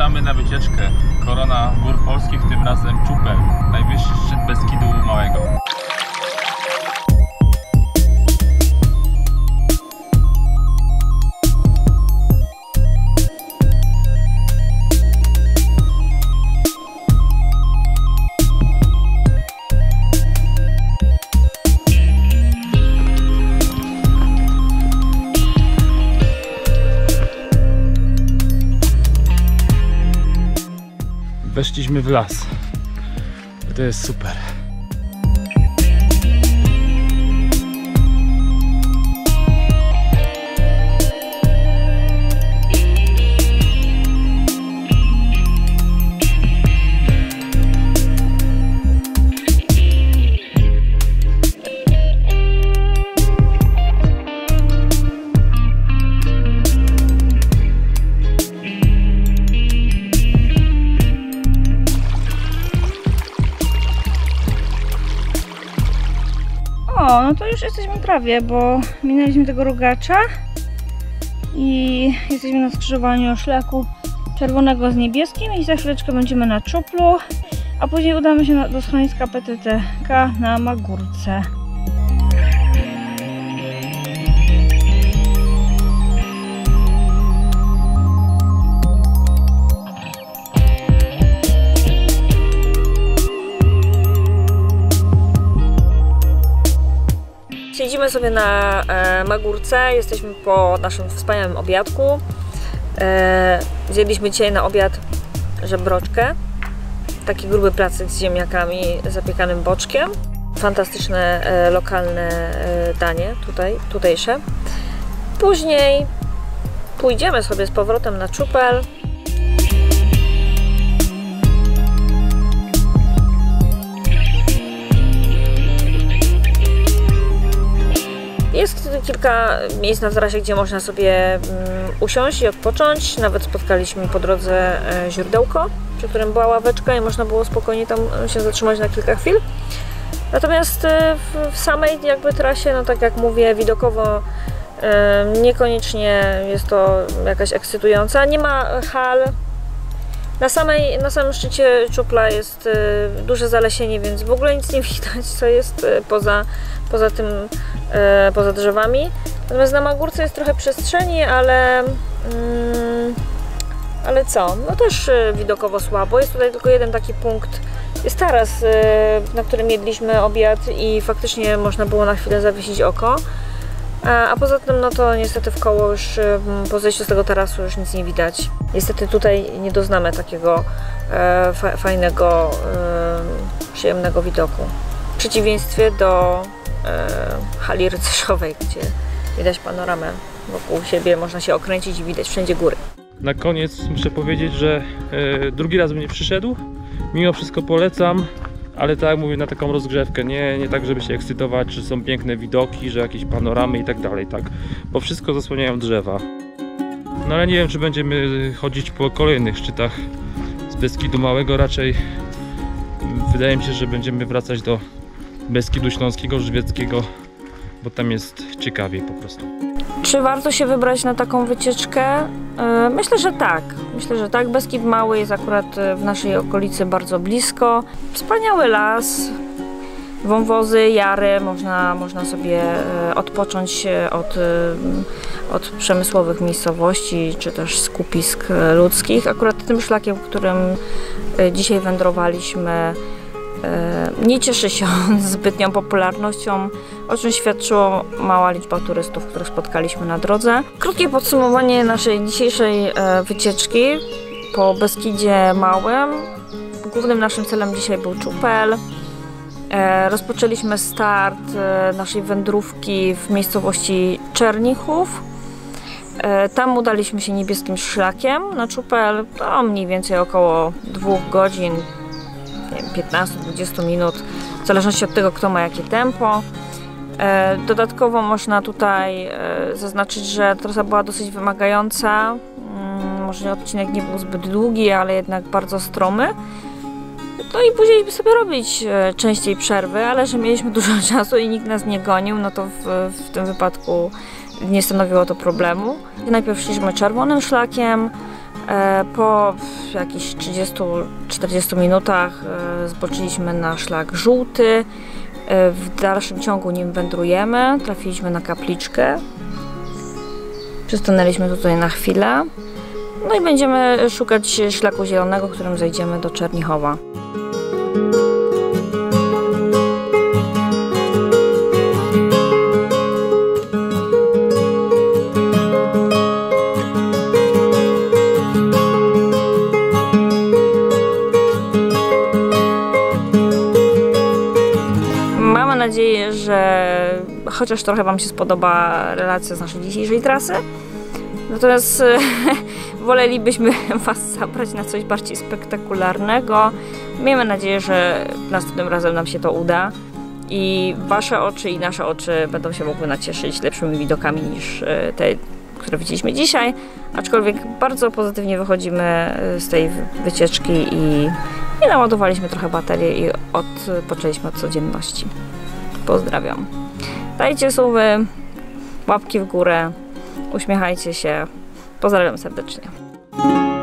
Zapraszamy na wycieczkę Korona Gór Polskich, tym razem Czupę, najwyższy szczyt Beskidu Małego. Weszliśmy w las. To jest super. O, no to już jesteśmy prawie, bo minęliśmy tego rogacza i jesteśmy na skrzyżowaniu szlaku czerwonego z niebieskim i za chwileczkę będziemy na Czuplu, a później udamy się do schroniska PTTK na Magurce. Siedzimy sobie na Magurce, jesteśmy po naszym wspaniałym obiadku. Zjedliśmy dzisiaj na obiad żebroczkę, taki gruby placek z ziemniakami, zapiekanym boczkiem. Fantastyczne lokalne danie tutejsze. Później pójdziemy sobie z powrotem na Czupel. Jest kilka miejsc na wzrazie, gdzie można sobie usiąść i odpocząć. Nawet spotkaliśmy po drodze źródełko, przy którym była ławeczka i można było spokojnie tam się zatrzymać na kilka chwil. Natomiast w samej jakby trasie, no tak jak mówię, widokowo niekoniecznie jest to jakaś ekscytująca. Nie ma hal. Na samym szczycie Czupla jest duże zalesienie, więc w ogóle nic nie widać, co jest poza drzewami. Natomiast na Magórce jest trochę przestrzeni, ale co? No też widokowo słabo. Jest tutaj tylko jeden taki punkt. Jest taras, na którym jedliśmy obiad i faktycznie można było na chwilę zawiesić oko. A poza tym, no to niestety w koło już, po zejściu z tego tarasu już nic nie widać. Niestety tutaj nie doznamy takiego fajnego, przyjemnego widoku. W przeciwieństwie do hali rycerzowej, gdzie widać panoramę wokół siebie, można się okręcić i widać wszędzie góry. Na koniec muszę powiedzieć, że drugi raz bym nie przyszedł. Mimo wszystko polecam. Ale tak mówię, na taką rozgrzewkę, nie tak, żeby się ekscytować, że są piękne widoki, że jakieś panoramy i tak dalej, tak, bo wszystko zasłaniają drzewa. No ale nie wiem, czy będziemy chodzić po kolejnych szczytach z Beskidu Małego, raczej wydaje mi się, że będziemy wracać do Beskidu Śląskiego, Żywieckiego, bo tam jest ciekawiej po prostu. Czy warto się wybrać na taką wycieczkę? Myślę, że tak. Beskid Mały jest akurat w naszej okolicy bardzo blisko. Wspaniały las, wąwozy, jary, można sobie odpocząć od przemysłowych miejscowości czy też skupisk ludzkich. Akurat tym szlakiem, którym dzisiaj wędrowaliśmy, nie cieszy się on zbytnią popularnością, o czym świadczyła mała liczba turystów, których spotkaliśmy na drodze. Krótkie podsumowanie naszej dzisiejszej wycieczki po Beskidzie Małym. Głównym naszym celem dzisiaj był Czupel. Rozpoczęliśmy start naszej wędrówki w miejscowości Czernichów. Tam udaliśmy się niebieskim szlakiem na Czupel, to mniej więcej około 2 godzin. 15-20 minut, w zależności od tego, kto ma jakie tempo. Dodatkowo można tutaj zaznaczyć, że trasa była dosyć wymagająca. Może odcinek nie był zbyt długi, ale jednak bardzo stromy. No i później sobie robić częściej przerwy, ale że mieliśmy dużo czasu i nikt nas nie gonił, no to w tym wypadku nie stanowiło to problemu. Najpierw szliśmy czerwonym szlakiem, Po jakichś 30-40 minutach zboczyliśmy na szlak żółty. W dalszym ciągu nim wędrujemy. Trafiliśmy na kapliczkę. Przystanęliśmy tutaj na chwilę. No i będziemy szukać szlaku zielonego, którym zejdziemy do Czernichowa. Mamy nadzieję, że chociaż trochę Wam się spodoba relacja z naszej dzisiejszej trasy. Natomiast wolelibyśmy Was zabrać na coś bardziej spektakularnego. Miejmy nadzieję, że następnym razem nam się to uda i Wasze oczy i nasze oczy będą się mogły nacieszyć lepszymi widokami niż te, które widzieliśmy dzisiaj. Aczkolwiek bardzo pozytywnie wychodzimy z tej wycieczki i naładowaliśmy trochę baterię i odpoczęliśmy od codzienności. Pozdrawiam. Dajcie suby, łapki w górę, uśmiechajcie się. Pozdrawiam serdecznie.